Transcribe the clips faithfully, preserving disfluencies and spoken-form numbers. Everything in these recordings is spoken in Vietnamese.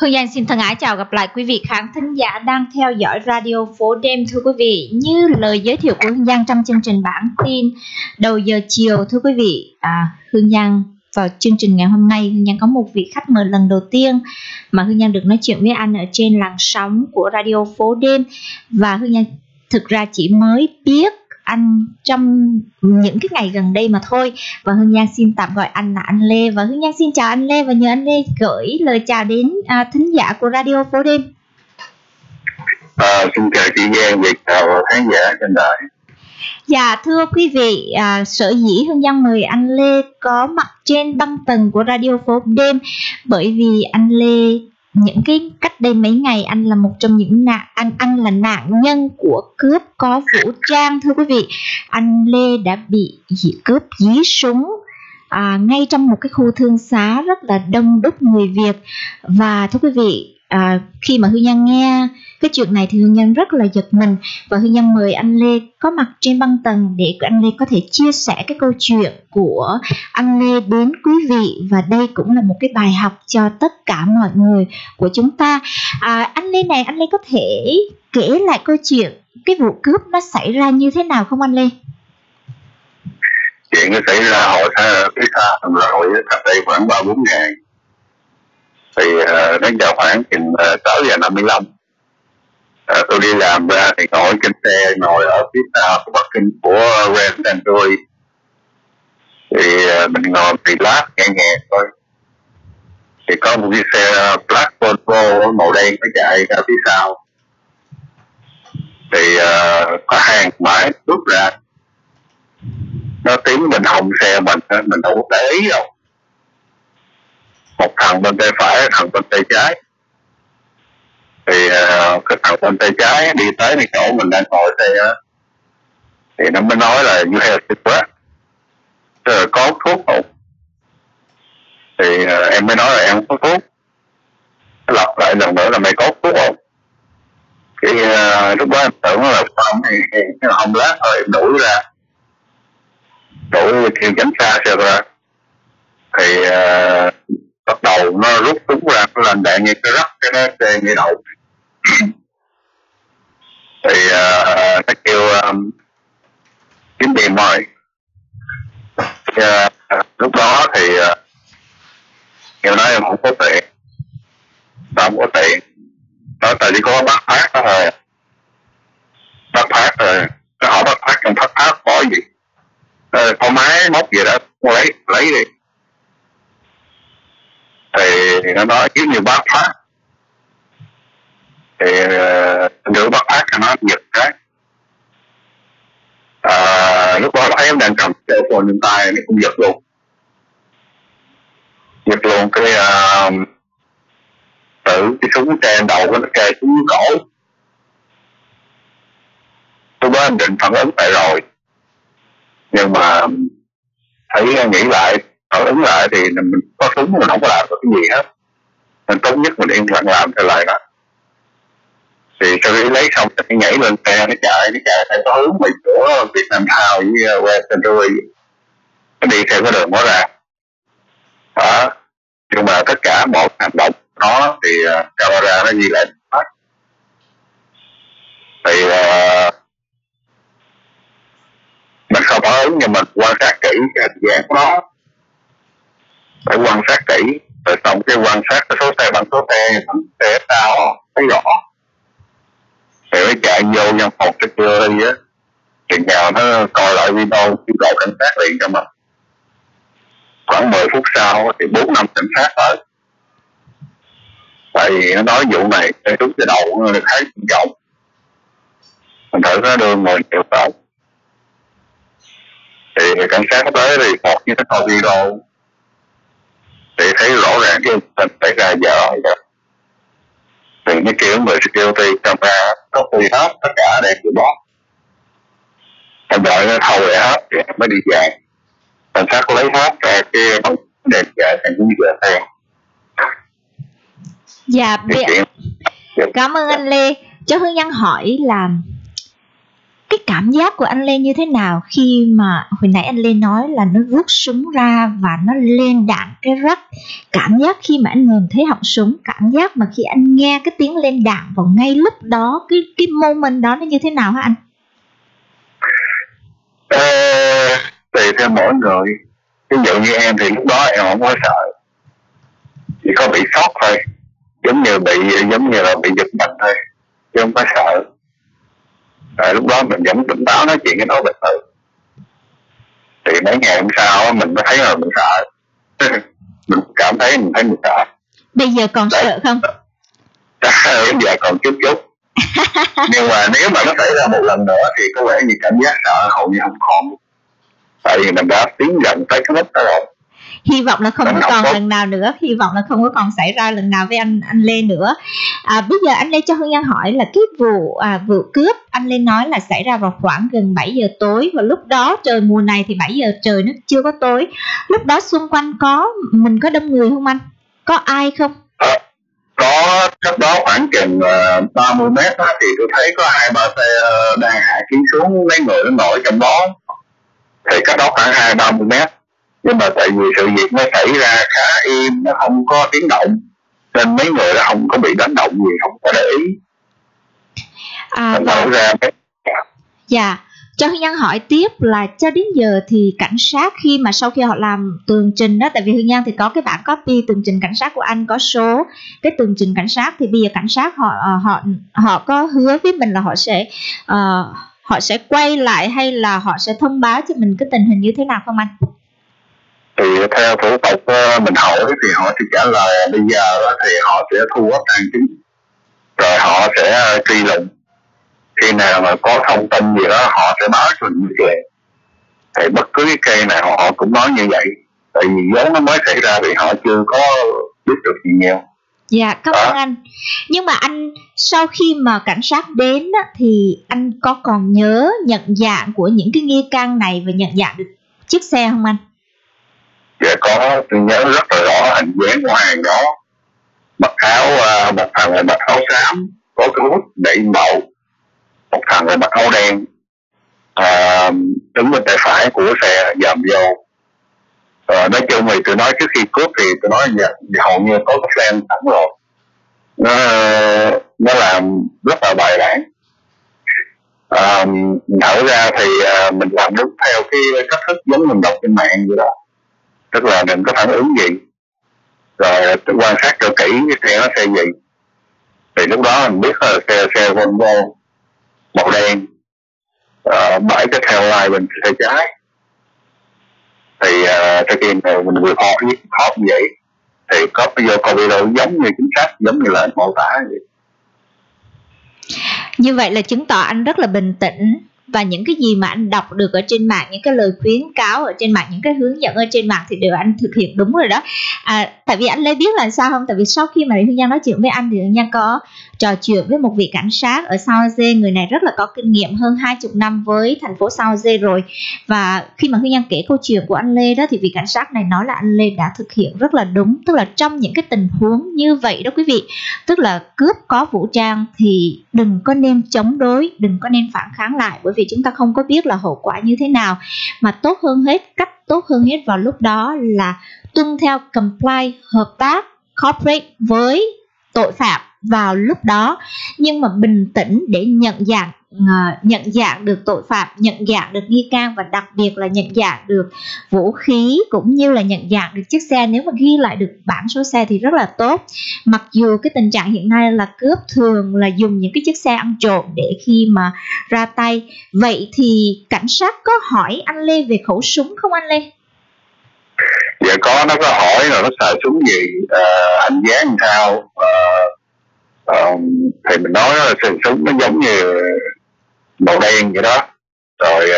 Hương Giang xin thân ái chào gặp lại quý vị khán thính giả đang theo dõi Radio Phố Đêm. Thưa quý vị, như lời giới thiệu của Hương Giang trong chương trình bản tin đầu giờ chiều, thưa quý vị, à, Hương Giang vào chương trình ngày hôm nay, Hương Giang có một vị khách mời lần đầu tiên mà Hương Giang được nói chuyện với anh ở trên làn sóng của Radio Phố Đêm. Và Hương Giang thực ra chỉ mới biết anh trong những cái ngày gần đây mà thôi. Và Hương Giang xin tạm gọi anh là anh Lê. Và Hương Giang xin chào anh Lê và nhờ anh Lê gửi lời chào đến à, thính giả của Radio Phố Đêm. À, xin chào chị Giang, việc chào khán giả trên đài. Dạ thưa quý vị, à, sở dĩ Hương Giang mời anh Lê có mặt trên băng tầng của Radio Phố Đêm bởi vì anh Lê những cái cách đây mấy ngày anh là một trong những nạn anh anh là nạn nhân của cướp có vũ trang. Thưa quý vị, anh Lê đã bị cướp dí súng à, ngay trong một cái khu thương xá rất là đông đúc người Việt. Và thưa quý vị, à, khi mà Hương Giang nghe cái chuyện này thì Hương Giang rất là giật mình. Và Hương Giang mời anh Lê có mặt trên băng tầng để anh Lê có thể chia sẻ cái câu chuyện của anh Lê đến quý vị. Và đây cũng là một cái bài học cho tất cả mọi người của chúng ta. à, Anh Lê này, anh Lê có thể kể lại câu chuyện cái vụ cướp nó xảy ra như thế nào không anh Lê? Chuyện nó xảy ra hồi cái xa rồi, cách đây khoảng ba bốn ngày. Thì uh, đến vào khoảng sáu giờ năm mươi lăm à, tôi đi làm ra thì ngồi trên xe, ngồi ở phía sau của Bắc Kinh của Grand Century. Thì uh, mình ngồi thì lát nghe nghe thôi. Thì có một chiếc xe Black Volvo màu đen nó chạy ra phía sau. Thì uh, có hàng máy rút ra, nó tiến mình hồng xe mình, mình đâu có để ý đâu. Một thằng bên tay phải, thằng bên tay trái. Thì uh, cái thằng bên tay trái đi tới cái chỗ mình đang ngồi xe uh, thì nó mới nói là như heo xịt quá, rồi có thuốc không? Thì uh, em mới nói là em không có thuốc. Nó lặp lại lần nữa là mày có thuốc không? Thì uh, lúc đó em tưởng là không, thì không lát thôi em đuổi ra, đuổi kêu tránh xa xe ra. Thì uh, bắt đầu nó rút súng ra, nó làm đạn nghe cái rắc, cái nó xe nghe đậu. Thì uh, nó kêu um, kiếm tiền mời. Uh, lúc đó thì uh, kêu nói em không có tiền, tao không có tiền, tao tại chỉ có bác phát đó thôi, bác phát rồi, nó hỏi bác phát, còn bác phát có gì, uh, có máy móc gì đó, lấy lấy đi. Thì nó nói kiếm nhiều bác phát. Thì nữ bác phát nó giật cái à, lúc đó thấy em đang cầm cái phone trên tay nó cũng giật luôn. Giật luôn cái uh, tự cái súng kê đầu của nó kê xuống cổ. Tôi đó em định phản ứng lại rồi, nhưng mà thấy nghĩ lại, phản ứng lại thì mình có súng mình không có làm được cái gì hết, nên tốt nhất mình yên lặng làm theo lại đó. Thì sau khi lấy xong thì nhảy lên xe nó chạy, nó chạy theo cái hướng mình của Việt Nam Thao với West Century, nó đi theo cái đường đó ra đó. Nhưng mà tất cả mọi hành động nó thì uh, camera nó ghi lại hết. Thì uh, mình không phản ứng, nhưng mình quan sát kỹ cái hình dạng của nó, phải quan sát kỹ, rồi xong cái quan sát cái số xe bằng số xe, xe tao thấy rõ. Thì nó chạy vô nhân phòng cái kia đi á, chừng nào nó coi lại video kêu gọi cảnh sát liền cho mình. Khoảng mười phút sau thì bốn năm cảnh sát tới. Tại vì nó nói vụ này cái trước cái đầu nó khá nghiêm trọng, mình thử nó đưa người triệu tao. Thì cảnh sát nó tới thì một như nó coi video thì thấy rõ ràng cái tình xảy ra giờ rồi. Thì nó kêu người security camera có quy hết tất cả để kêu bó. Em đợi nó thâu lại hết thì mới đi về. Cảnh sát có lấy hết ra kia bằng đèn chạy thành như vậy theo. Dạ, cảm ơn anh Lê. Cho Hương Giang hỏi là cái cảm giác của anh Lên như thế nào khi mà hồi nãy anh Lên nói là nó rút súng ra và nó lên đạn cái rắc? Cảm giác khi mà anh nhìn thấy họng súng, cảm giác mà khi anh nghe cái tiếng lên đạn vào ngay lúc đó, cái cái moment đó nó như thế nào hả anh? Ờ, tùy theo mỗi người. Ví dụ như em thì lúc đó em không có sợ, chỉ có bị sốc thôi, giống như bị giống như là bị giật mình thôi, chứ không có sợ. Rồi lúc đó mình vẫn tỉnh táo nói chuyện cái đó bình thường. Thì mấy ngày hôm sau mình mới thấy là mình sợ. Mình cảm thấy mình thấy mình sợ. Bây giờ còn đấy, sợ không? Bây giờ còn chút chút. Nhưng mà nếu mà nó xảy ra một lần nữa thì có vẻ như cảm giác sợ hầu như không còn. Tại vì mình đã tiến dần tới cái mức đó rồi. Hy vọng là không có còn lần nào nữa, hy vọng là không có còn xảy ra lần nào với anh anh Lê nữa. À, bây giờ anh Lê cho Hương Giang hỏi là cái vụ à, vụ cướp anh Lê nói là xảy ra vào khoảng gần bảy giờ tối, và lúc đó trời mùa này thì bảy giờ trời nó chưa có tối. Lúc đó xung quanh có mình có đông người không anh? Có ai không? À, có, cách đó khoảng chừng uh, ba mươi mét đó, thì tôi thấy có hai ba xe uh, đang hạ kính xuống, mấy người nó nổi trong đó. Thì cách đó khoảng hai ba mươi mét. Nhưng mà tại vì sự việc nó xảy ra khá im, nó không có tiếng động, nên mấy người nó không có bị đánh động gì, không có để ý. À, và... ra mấy... Dạ, cho Hương Giang hỏi tiếp là cho đến giờ thì cảnh sát khi mà sau khi họ làm tường trình đó, tại vì Hương Giang thì có cái bản copy tường trình cảnh sát của anh, có số cái tường trình cảnh sát, thì bây giờ cảnh sát họ họ họ có hứa với mình là họ sẽ uh, họ sẽ quay lại hay là họ sẽ thông báo cho mình cái tình hình như thế nào không anh? Thì theo thủ tục mình hỏi thì họ sẽ trả lời bây giờ thì họ sẽ thu góp tang chứng, rồi họ sẽ truy lùng. Khi nào mà có thông tin gì đó họ sẽ báo cho mình về. Thì bất cứ cái cây nào họ cũng nói như vậy, tại vì vốn nó mới xảy ra thì họ chưa có biết được gì nhiều. Dạ, cảm ơn anh. Nhưng mà anh sau khi mà cảnh sát đến á, thì anh có còn nhớ nhận dạng của những cái nghi can này và nhận dạng được chiếc xe không anh? Dạ có, tôi nhớ rất là rõ hình dáng của hàng đó. Mặc áo, một thằng là mặc áo xám, có cái hút đậy màu. Một thằng là mặc áo đen, à, đứng bên tay phải của xe dòm vô. À, nói chung thì tôi nói trước khi cướp thì tôi nói dạ, hầu như có cái plan sẵn rồi. Nó, nó làm rất là bài bản. À, thở ra thì mình làm đúng theo cái cách thức giống mình đọc trên mạng vậy đó. Tức là đừng có phản ứng gì, rồi quan sát cho kỹ cái xe nó xe gì. Thì lúc đó mình biết là xe xe Volvo màu đen, uh, bãi cái theo lai mình xe trái. Thì uh, cái kia mình vừa họp với họp vậy, thì có vô coi video giống như chính xác, giống như là mô tả vậy. Như vậy là chứng tỏ anh rất là bình tĩnh. Và những cái gì mà anh đọc được ở trên mạng, những cái lời khuyến cáo ở trên mạng, những cái hướng dẫn ở trên mạng thì đều anh thực hiện đúng rồi đó. À, tại vì anh Lê biết là sao không? Tại vì sau khi mà Hương Giang nói chuyện với anh thì Hương Giang có trò chuyện với một vị cảnh sát ở San Jose. Người này rất là có kinh nghiệm, hơn hai mươi năm với thành phố San Jose rồi. Và khi mà Hương Giang kể câu chuyện của anh Lê đó thì vị cảnh sát này nói là anh Lê đã thực hiện rất là đúng. Tức là trong những cái tình huống như vậy đó quý vị, tức là cướp có vũ trang thì đừng có nên chống đối, đừng có nên phản kháng lại, bởi vì chúng ta không có biết là hậu quả như thế nào. Mà tốt hơn hết, cách tốt hơn hết vào lúc đó là tuân theo comply, hợp tác, cooperate với tội phạm vào lúc đó, nhưng mà bình tĩnh để nhận dạng, uh, nhận dạng được tội phạm, nhận dạng được nghi can, và đặc biệt là nhận dạng được vũ khí cũng như là nhận dạng được chiếc xe. Nếu mà ghi lại được bảng số xe thì rất là tốt. Mặc dù cái tình trạng hiện nay là cướp thường là dùng những cái chiếc xe ăn trộm để khi mà ra tay. Vậy thì cảnh sát có hỏi anh Lê về khẩu súng không anh Lê? Dạ có, nó có hỏi là nó xài súng gì, hình uh, dáng sao. Uh... Ờ, thì mình nói là sườn súng nó giống như màu đen vậy đó. Rồi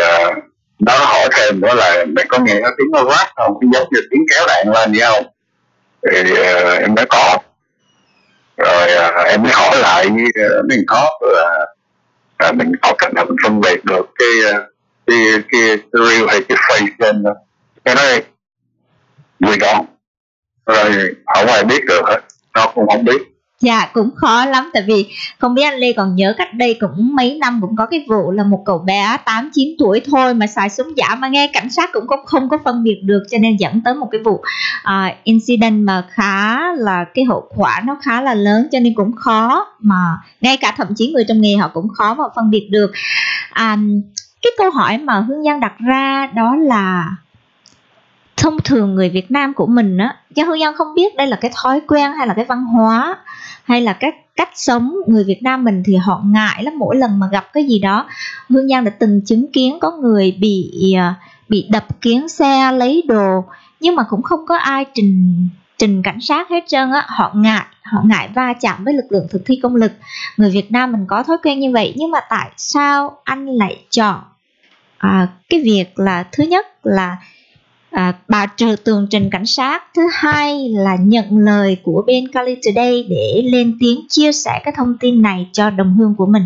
nó hỏi thêm nữa là mày có nghe nó tiếng nó rát không, cái giống như tiếng kéo đạn lên vậy không. Thì uh, em đã có. Rồi uh, em mới hỏi lại uh, mình có là uh, mình có cách nào mình phân biệt được cái uh, cái cái real hay cái fake lên đó. Cái này người đó. Rồi không ai biết được hết, nó cũng không biết. Dạ cũng khó lắm, tại vì không biết anh Lê còn nhớ cách đây cũng mấy năm cũng có cái vụ là một cậu bé tám chín tuổi thôi mà xài súng giả, mà nghe cảnh sát cũng không, không có phân biệt được, cho nên dẫn tới một cái vụ uh, incident mà khá là cái hậu quả nó khá là lớn, cho nên cũng khó mà ngay cả thậm chí người trong nghề họ cũng khó mà phân biệt được. um, Cái câu hỏi mà Hương Giang đặt ra đó là thông thường người Việt Nam của mình á, chứ Hương Giang không biết đây là cái thói quen hay là cái văn hóa hay là cái cách sống người Việt Nam mình, thì họ ngại lắm. Mỗi lần mà gặp cái gì đó, Hương Giang đã từng chứng kiến có người bị bị đập kiến xe, lấy đồ, nhưng mà cũng không có ai trình trình cảnh sát hết trơn á. Họ ngại, họ ngại va chạm với lực lượng thực thi công lực. Người Việt Nam mình có thói quen như vậy, nhưng mà tại sao anh lại chọn à, cái việc là thứ nhất là À, bà trừ tường trình cảnh sát, thứ hai là nhận lời của bên Cali Today để lên tiếng chia sẻ cái thông tin này cho đồng hương của mình?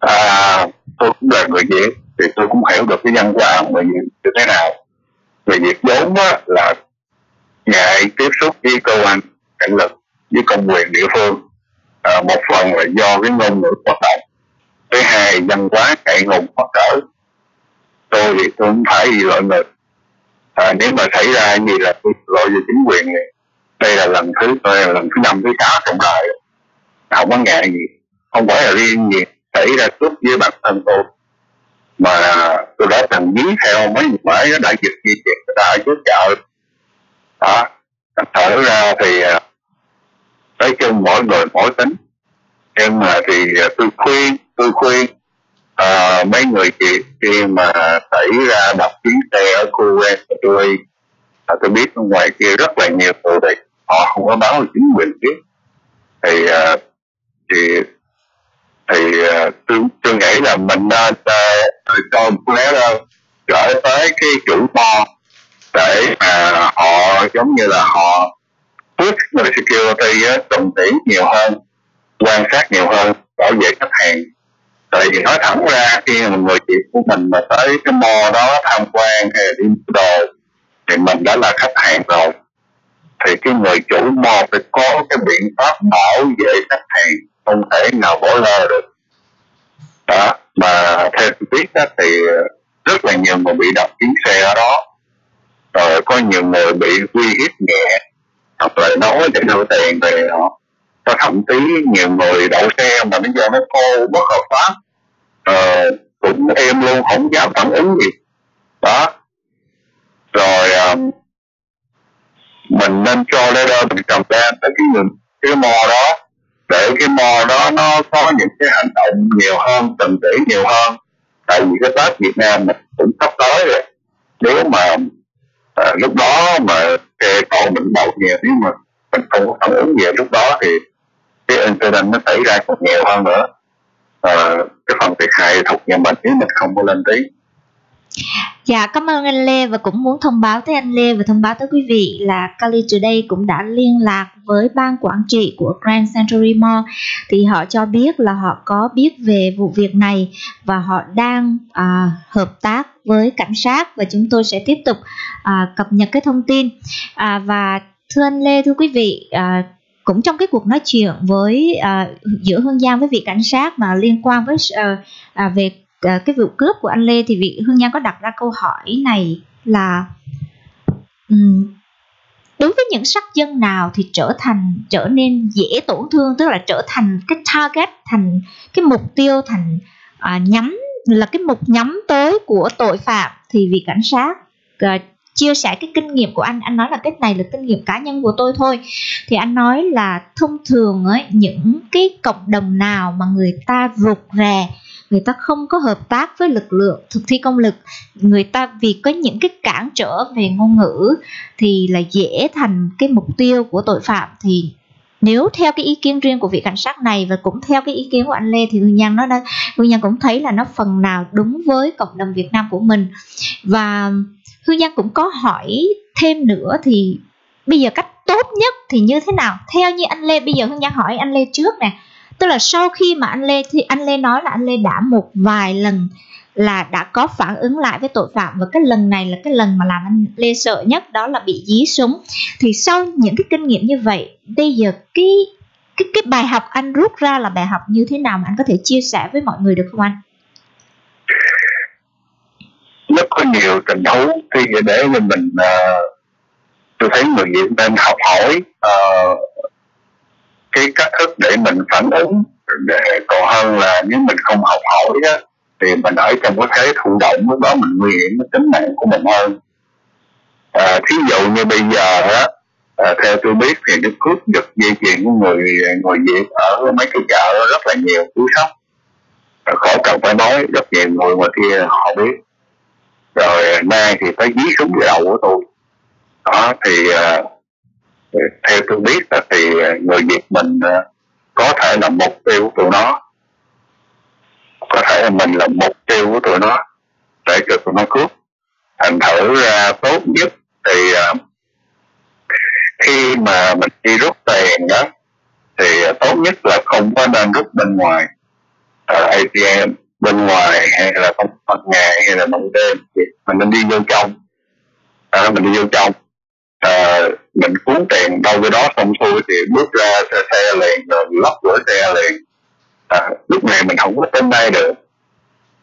À, tôi cũng là người Việt thì tôi cũng hiểu được cái văn hóa người Việt như thế nào. Người Việt vốn là ngại tiếp xúc với cơ quan cảnh lực, với công quyền địa phương, à, một phần là do cái ngôn ngữ hoạt động, thứ hai văn hóa cậy ngùng hoặc cỡ. Tôi thì tôi không phải gì lợi mình, à, nếu mà xảy ra gì là tôi gọi về chính quyền này. Đây là lần thứ tôi là lần thứ năm thứ sáu trong đời, không có ngại gì, không phải là riêng gì xảy ra cướp với bản thân tôi, mà tôi đã từng dí theo mấy người mới đã dịch di chuyển ra trước chợ đó. Thở ra thì nói chung mỗi người mỗi tính, nhưng mà thì tôi khuyên tôi khuyên À, mấy người chị khi mà xảy ra đập chuyến xe ở khu em của tôi, à, tôi biết ở ngoài kia rất là nhiều tù địch, họ không có báo chính quyền biết, thì à, thì thì à, tôi, tôi nghĩ là mình nên cho một lẽ gửi tới cái chủ bo để mà họ giống như là họ push người security đồng tiền nhiều hơn, quan sát nhiều hơn, bảo vệ khách hàng. Tại vì nói thẳng ra khi mà người chị của mình mà tới cái mall đó tham quan hay đi mua đồ thì mình đã là khách hàng rồi, thì cái người chủ mall phải có cái biện pháp bảo vệ khách hàng, không thể nào bỏ lơ được đó. Mà theo tôi biết đó, thì rất là nhiều người bị đập kiến xe ở đó, rồi có nhiều người bị uy hiếp nhẹ hoặc là nói để đổi tiền về họ. Có thậm chí nhiều người đậu xe mà bây giờ nó cô bất hợp pháp, à, cũng em luôn không dám phản ứng gì đó. Rồi à, mình nên cho lê đơ mình cầm ra tới cái, cái mò đó, để cái mò đó nó có những cái hành động nhiều hơn, tình tỉ nhiều hơn. Tại vì cái Tết Việt Nam mình cũng sắp tới rồi, nếu mà à, lúc đó mà kê cậu mình đậu nhiều, nếu mà mình không có phản ứng về lúc đó thì cái incident nó xảy ra còn nhiều hơn nữa, à, cái phần thiệt hại thuộc nhà mình nếu mình không có lên tiếng. Dạ cảm ơn anh Lê, và cũng muốn thông báo tới anh Lê và thông báo tới quý vị là Cali Today cũng đã liên lạc với ban quản trị của Grand Century Mall, thì họ cho biết là họ có biết về vụ việc này và họ đang à, hợp tác với cảnh sát, và chúng tôi sẽ tiếp tục à, cập nhật cái thông tin. à, và Thưa anh Lê, thưa quý vị, à, cũng trong cái cuộc nói chuyện với à, giữa Hương Giang với vị cảnh sát mà liên quan với à, à, về à, cái vụ cướp của anh Lê, thì vị Hương Giang có đặt ra câu hỏi này là um, đối với những sắc dân nào thì trở thành trở nên dễ tổn thương, tức là trở thành cái target, thành cái mục tiêu, thành à, nhắm là cái mục nhắm tới của tội phạm, thì vị cảnh sát à, chia sẻ cái kinh nghiệm của anh. Anh nói là cái này là kinh nghiệm cá nhân của tôi thôi. Thì anh nói là thông thường ấy, những cái cộng đồng nào mà người ta rụt rè, người ta không có hợp tác với lực lượng thực thi công lực, người ta vì có những cái cản trở về ngôn ngữ thì là dễ thành cái mục tiêu của tội phạm. Thì nếu theo cái ý kiến riêng của vị cảnh sát này và cũng theo cái ý kiến của anh Lê, thì Hương Giang nó đã, Hương Giang cũng thấy là nó phần nào đúng với cộng đồng Việt Nam của mình. Và Hương Giang cũng có hỏi thêm nữa, thì bây giờ cách tốt nhất thì như thế nào? Theo như anh Lê, bây giờ Hương Giang hỏi anh Lê trước nè, Tức là sau khi mà anh Lê thì anh Lê nói là anh Lê đã một vài lần là đã có phản ứng lại với tội phạm, và cái lần này là cái lần mà làm anh Lê sợ nhất, đó là bị dí súng. Thì sau những cái kinh nghiệm như vậy, bây giờ cái cái cái bài học anh rút ra là bài học như thế nào mà anh có thể chia sẻ với mọi người được không anh? Rất có nhiều trận đấu thì để mình mình uh, tôi thấy người Việt nên học hỏi uh, cái cách thức để mình phản ứng, để còn hơn là nếu mình không học hỏi đó, thì mình ở trong cái thế thụ động, lúc đó mình nguy hiểm đến tính mạng của mình hơn. À, thí dụ như bây giờ đó, à, theo tôi biết thì cái cướp giật dây chuyền của người người Việt ở mấy cái chợ rất là nhiều, túi sách khỏi cần phải nói, rất nhiều người ngoài kia họ biết rồi, nay thì phải dí súng vào đầu của tôi đó. Thì à, theo tôi biết là thì người Việt mình có thể là mục tiêu của tụi nó, có thể là mình là mục tiêu của tụi nó để cho tụi nó cướp. Thành thử ra tốt nhất thì khi mà mình đi rút tiền đó thì tốt nhất là không có nên rút bên ngoài ở a tê em, bên ngoài hay là không ban ngày hay là ban đêm, mình nên đi vô trong. À, mình đi vô trong, à, mình cuốn tiền đâu cái đó xong xuôi thì bước ra xe, xe liền, rồi lắp cửa xe liền. À, lúc này mình không có tên đây được,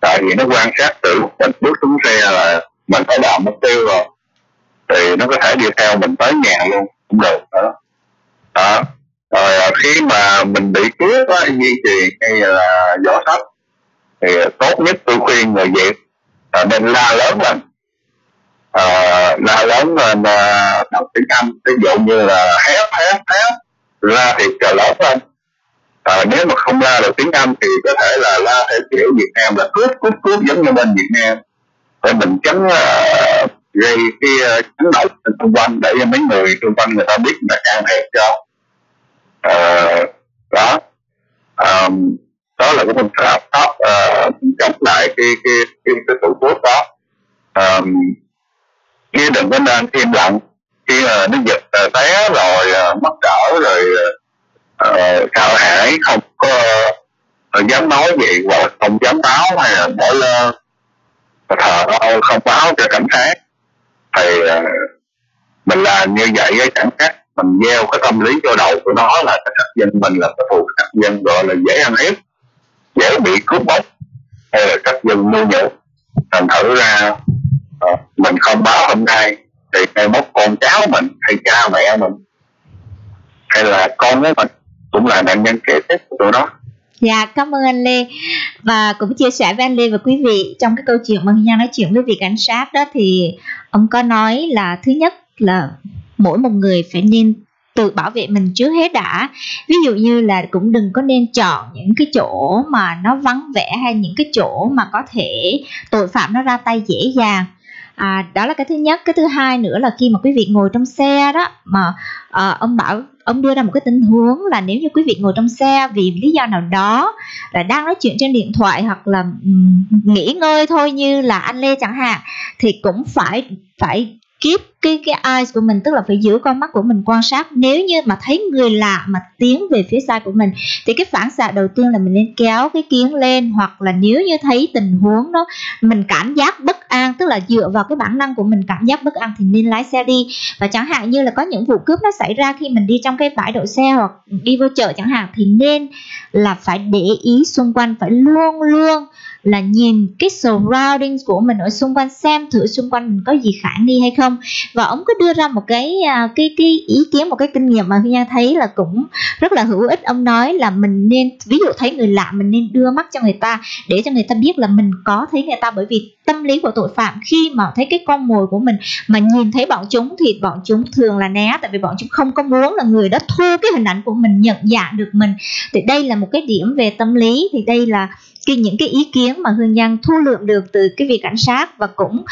tại vì nó quan sát từ mình bước xuống xe là mình phải đạt mục tiêu rồi, thì nó có thể đi theo mình tới nhà luôn cũng được đó. À, rồi khi mà mình bị cướp á, duy trì hay là vỏ sách thì tốt nhất tôi khuyên người Việt à, nên la lớn lên, à, la lớn lên bằng tiếng Anh, ví dụ như là hét hét hét ra thì trời lớn lên. À, nếu mà không la được tiếng Anh thì có thể là la theo kiểu Việt Nam là cướp cướp cướp giống như bên Việt Nam, để mình tránh uh, gây cái uh, chấn động xung quanh, để cho mấy người xung quanh người ta biết người ta can thiệp cho. Uh, đó um, đó là cái mình sẽ hợp tác chống lại cái cái cái, cái tổ quốc đó. Um, chứ đừng có nên im lặng khi uh, nó giật uh, té rồi uh, mắc cỡ rồi uh, Ờ, sợ hãi, không có uh, dám nói gì, hoặc không dám báo hay là bỏ lơ, thờ ơ không báo cho cảnh sát. Thì uh, mình làm như vậy với cảnh sát, mình gieo cái tâm lý vô đầu của nó là cảnh sát dân mình là cái thuộc cảnh dân gọi là dễ ăn hiếp, dễ bị cướp bóc hay là cảnh dân mua nhũ. Thành thử ra uh, mình không báo hôm nay thì ngày mốt con cháu mình hay cha mẹ mình hay là con với mình cũng là nạn nhân kế tiếp của tụi nó. Dạ, cảm ơn anh Lê. Và cũng chia sẻ với anh Lê và quý vị, trong cái câu chuyện mà Hương Giang nói chuyện với vị cảnh sát đó, thì ông có nói là thứ nhất là mỗi một người phải nên tự bảo vệ mình trước hết đã. Ví dụ như là cũng đừng có nên chọn những cái chỗ mà nó vắng vẻ, hay những cái chỗ mà có thể tội phạm nó ra tay dễ dàng. À, đó là cái thứ nhất. Cái thứ hai nữa là khi mà quý vị ngồi trong xe đó mà à, ông bảo ông đưa ra một cái tình huống là nếu như quý vị ngồi trong xe vì lý do nào đó là đang nói chuyện trên điện thoại hoặc là um, nghỉ ngơi thôi, như là anh Lê chẳng hạn, thì cũng phải phải keep cái cái eyes của mình, tức là phải giữ con mắt của mình quan sát. Nếu như mà thấy người lạ mà tiến về phía xa của mình thì cái phản xạ đầu tiên là mình nên kéo cái kiếng lên, hoặc là nếu như thấy tình huống đó mình cảm giác bất an, tức là dựa vào cái bản năng của mình cảm giác bất an thì nên lái xe đi. Và chẳng hạn như là có những vụ cướp nó xảy ra khi mình đi trong cái bãi đậu xe hoặc đi vô chợ chẳng hạn, thì nên là phải để ý xung quanh, phải luôn luôn là nhìn cái surroundings của mình ở xung quanh, xem thử xung quanh mình có gì khả nghi hay không. Và ông có đưa ra một cái cái cái ý kiến, một cái kinh nghiệm mà Hương Giang thấy là cũng rất là hữu ích. Ông nói là mình nên, ví dụ thấy người lạ mình nên đưa mắt cho người ta để cho người ta biết là mình có thấy người ta, bởi vì tâm lý của tội phạm khi mà thấy cái con mồi của mình mà nhìn thấy bọn chúng thì bọn chúng thường là né, tại vì bọn chúng không có muốn là người đó thua cái hình ảnh của mình, nhận dạng được mình. Thì đây là một cái điểm về tâm lý, thì đây là cái, những cái ý kiến mà Hương Giang thu lượm được từ cái vị cảnh sát, và cũng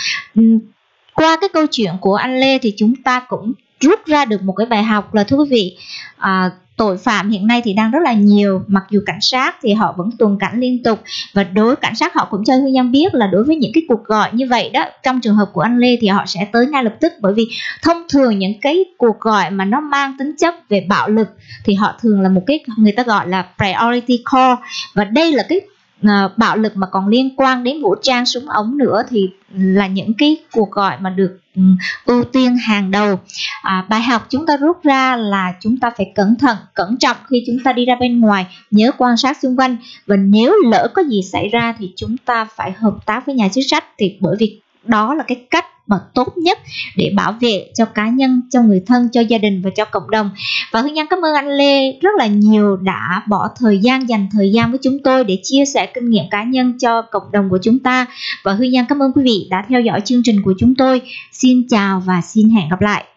qua cái câu chuyện của anh Lê thì chúng ta cũng rút ra được một cái bài học là thưa quý vị, à, tội phạm hiện nay thì đang rất là nhiều, mặc dù cảnh sát thì họ vẫn tuần cảnh liên tục, và đối với cảnh sát họ cũng cho Hương Giang biết là đối với những cái cuộc gọi như vậy đó, trong trường hợp của anh Lê thì họ sẽ tới ngay lập tức, bởi vì thông thường những cái cuộc gọi mà nó mang tính chất về bạo lực thì họ thường là một cái người ta gọi là priority call, và đây là cái bạo lực mà còn liên quan đến vũ trang súng ống nữa thì là những cái cuộc gọi mà được ưu tiên hàng đầu. À, bài học chúng ta rút ra là chúng ta phải cẩn thận, cẩn trọng khi chúng ta đi ra bên ngoài, nhớ quan sát xung quanh, và nếu lỡ có gì xảy ra thì chúng ta phải hợp tác với nhà chức trách, thì bởi vì đó là cái cách mà tốt nhất để bảo vệ cho cá nhân, cho người thân, cho gia đình và cho cộng đồng. Và Hương Giang cảm ơn anh Lê rất là nhiều đã bỏ thời gian, dành thời gian với chúng tôi để chia sẻ kinh nghiệm cá nhân cho cộng đồng của chúng ta. Và Hương Giang cảm ơn quý vị đã theo dõi chương trình của chúng tôi. Xin chào và xin hẹn gặp lại.